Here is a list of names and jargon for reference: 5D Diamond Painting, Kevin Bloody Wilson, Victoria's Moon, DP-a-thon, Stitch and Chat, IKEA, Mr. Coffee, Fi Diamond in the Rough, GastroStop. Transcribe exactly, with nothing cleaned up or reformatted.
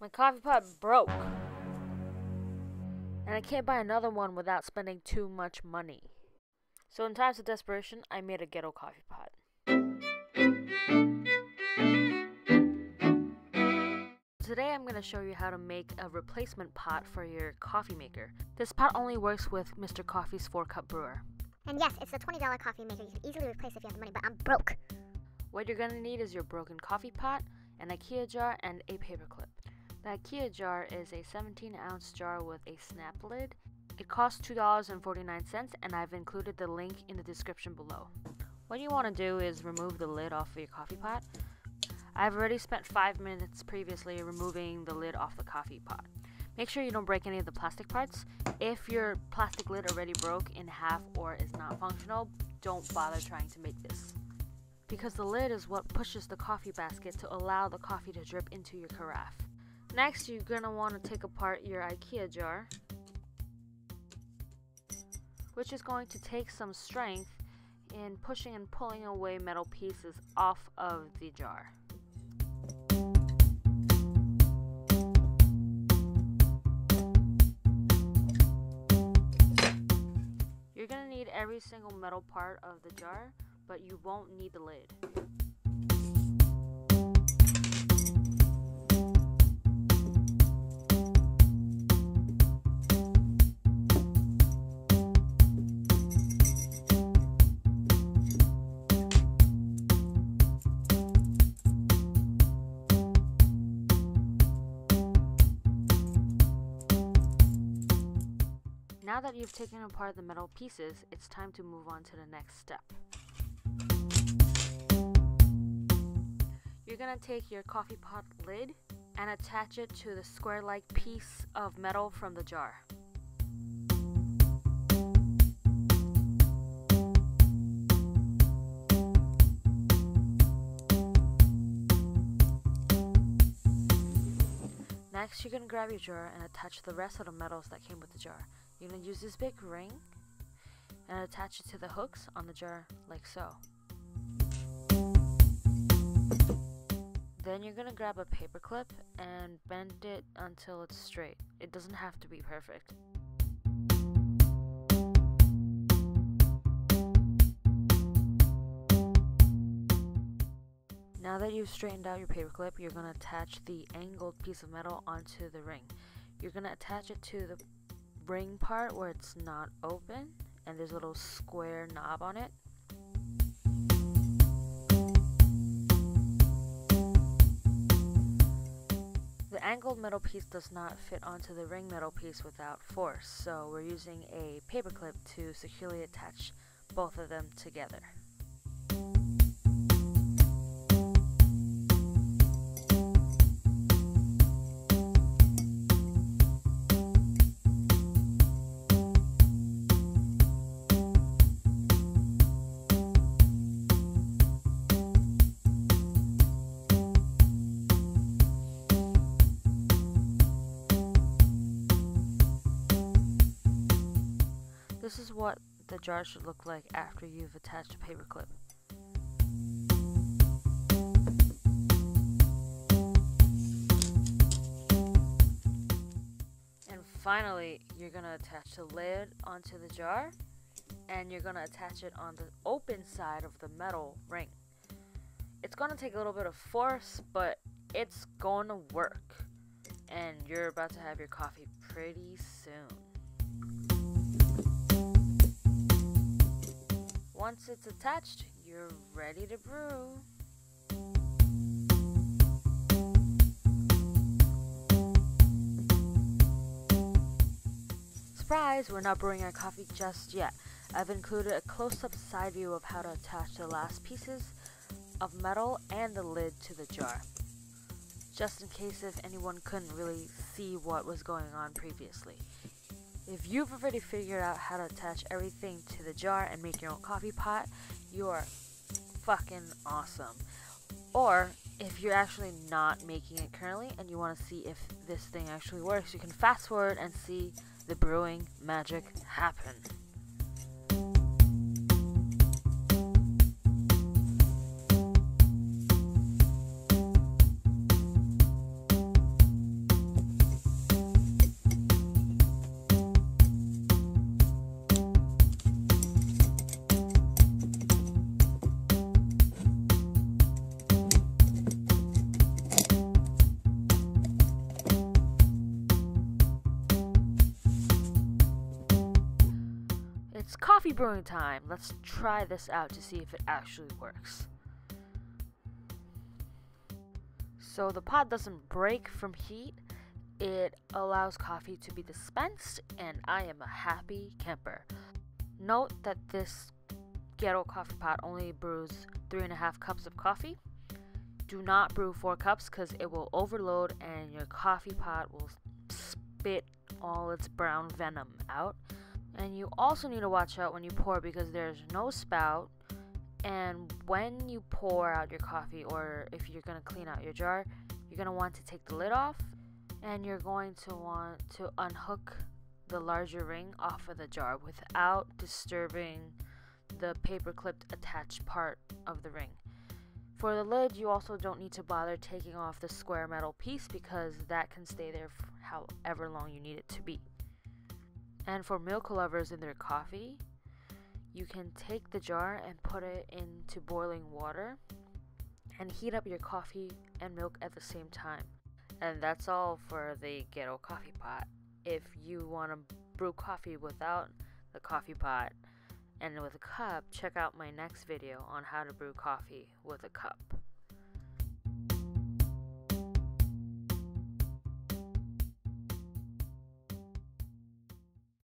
My coffee pot broke. And I can't buy another one without spending too much money. So in times of desperation, I made a ghetto coffee pot. Today I'm going to show you how to make a replacement pot for your coffee maker. This pot only works with Mister Coffee's four cup brewer. And yes, it's a twenty dollar coffee maker you can easily replace if you have the money, but I'm broke. What you're going to need is your broken coffee pot, an IKEA jar, and a paper clip. The IKEA jar is a seventeen ounce jar with a snap lid. It costs two dollars and forty-nine cents, and I've included the link in the description below. What you want to do is remove the lid off of your coffee pot. I've already spent five minutes previously removing the lid off the coffee pot. Make sure you don't break any of the plastic parts. If your plastic lid already broke in half or is not functional, don't bother trying to make this, because the lid is what pushes the coffee basket to allow the coffee to drip into your carafe. Next, you're going to want to take apart your IKEA jar, which is going to take some strength in pushing and pulling away metal pieces off of the jar. You're going to need every single metal part of the jar, but you won't need the lid. Now that you've taken apart the metal pieces, it's time to move on to the next step. You're going to take your coffee pot lid and attach it to the square-like piece of metal from the jar. Next, you're going to grab your jar and attach the rest of the metals that came with the jar. You're going to use this big ring and attach it to the hooks on the jar like so. Then you're going to grab a paper clip and bend it until it's straight. It doesn't have to be perfect. Now that you've straightened out your paper clip, you're going to attach the angled piece of metal onto the ring. You're going to attach it to the ring part where it's not open and there's a little square knob on it. The angled metal piece does not fit onto the ring metal piece without force, so we're using a paper clip to securely attach both of them together. This is what the jar should look like after you've attached a paper clip. And finally, you're going to attach the lid onto the jar, and you're going to attach it on the open side of the metal ring. It's going to take a little bit of force, but it's going to work. And you're about to have your coffee pretty soon. Once it's attached, you're ready to brew. Surprise, we're not brewing our coffee just yet. I've included a close-up side view of how to attach the last pieces of metal and the lid to the jar, just in case if anyone couldn't really see what was going on previously. If you've already figured out how to attach everything to the jar and make your own coffee pot, you are fucking awesome. Or if you're actually not making it currently and you want to see if this thing actually works, you can fast forward and see the brewing magic happen. coffee brewing time. Let's try this out to see if it actually works. So the pod doesn't break from heat. It allows coffee to be dispensed, and I am a happy camper. Note that this ghetto coffee pot only brews three and a half cups of coffee. Do not brew four cups because it will overload and your coffee pot will spit all its brown venom out. And you also need to watch out when you pour because there's no spout. And when you pour out your coffee, or if you're going to clean out your jar, you're going to want to take the lid off, and you're going to want to unhook the larger ring off of the jar without disturbing the paper clipped attached part of the ring. For the lid, you also don't need to bother taking off the square metal piece because that can stay there for however long you need it to be. And for milk lovers in their coffee, you can take the jar and put it into boiling water and heat up your coffee and milk at the same time. And that's all for the ghetto coffee pot. If you want to brew coffee without the coffee pot and with a cup, check out my next video on how to brew coffee with a cup.